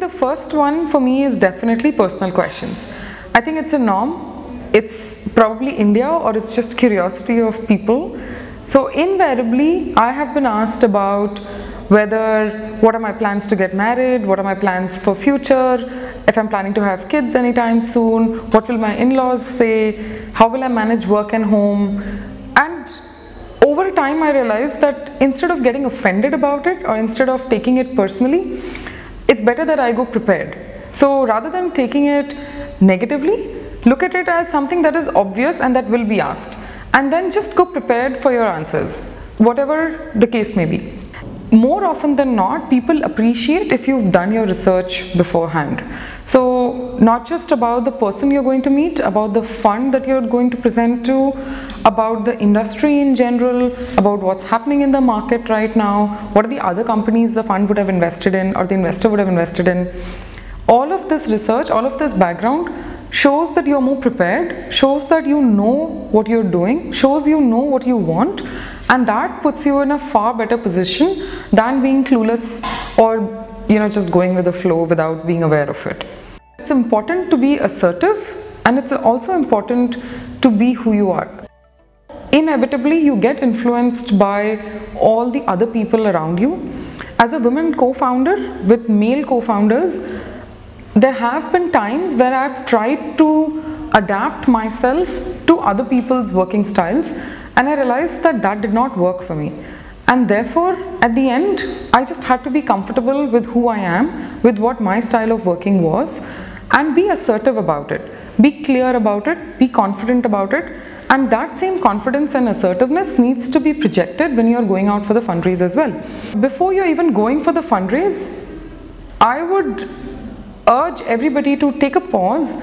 think the first one for me is definitely personal questions. I think it's a norm. It's probably India, or it's just curiosity of people. So invariably, I have been asked about whether, what are my plans to get married, what are my plans for future, if I'm planning to have kids anytime soon, what will my in-laws say, how will I manage work and home. And over time I realized that instead of getting offended about it, or instead of taking it personally, it's better that I go prepared. So rather than taking it negatively, look at it as something that is obvious and that will be asked. And then just go prepared for your answers, whatever the case may be. More often than not, people appreciate if you've done your research beforehand. So not just about the person you're going to meet, about the fund that you're going to present to, about the industry in general, about what's happening in the market right now, what are the other companies the fund would have invested in or the investor would have invested in. All of this research, all of this background shows that you're more prepared, shows that you know what you're doing, shows you know what you want, and that puts you in a far better position than being clueless or, you know, just going with the flow without being aware of it. It's important to be assertive, and it's also important to be who you are. Inevitably, you get influenced by all the other people around you. As a woman co-founder with male co-founders, there have been times where I've tried to adapt myself to other people's working styles, and I realized that that did not work for me. And therefore, at the end, I just had to be comfortable with who I am, with what my style of working was, and be assertive about it, be clear about it, be confident about it. And that same confidence and assertiveness needs to be projected when you're going out for the fundraise as well. Before you're even going for the fundraise, I would urge everybody to take a pause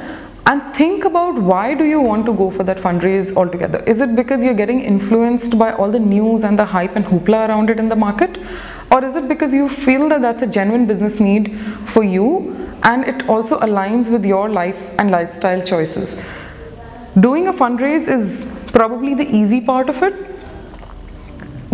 and think about, why do you want to go for that fundraise altogether? Is it because you're getting influenced by all the news and the hype and hoopla around it in the market? Or is it because you feel that that's a genuine business need for you, and it also aligns with your life and lifestyle choices? Doing a fundraise is probably the easy part of it.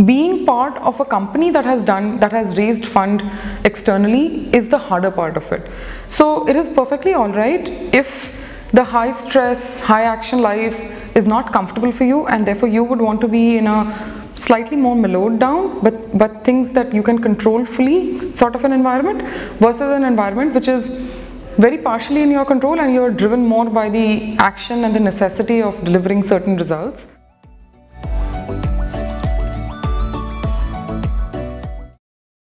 Being part of a company that has raised fund externally is the harder part of it. So it is perfectly all right if the high stress, high action life is not comfortable for you, and therefore you would want to be in a slightly more mellowed down, but things that you can control fully sort of an environment, versus an environment which is very partially in your control and you are driven more by the action and the necessity of delivering certain results.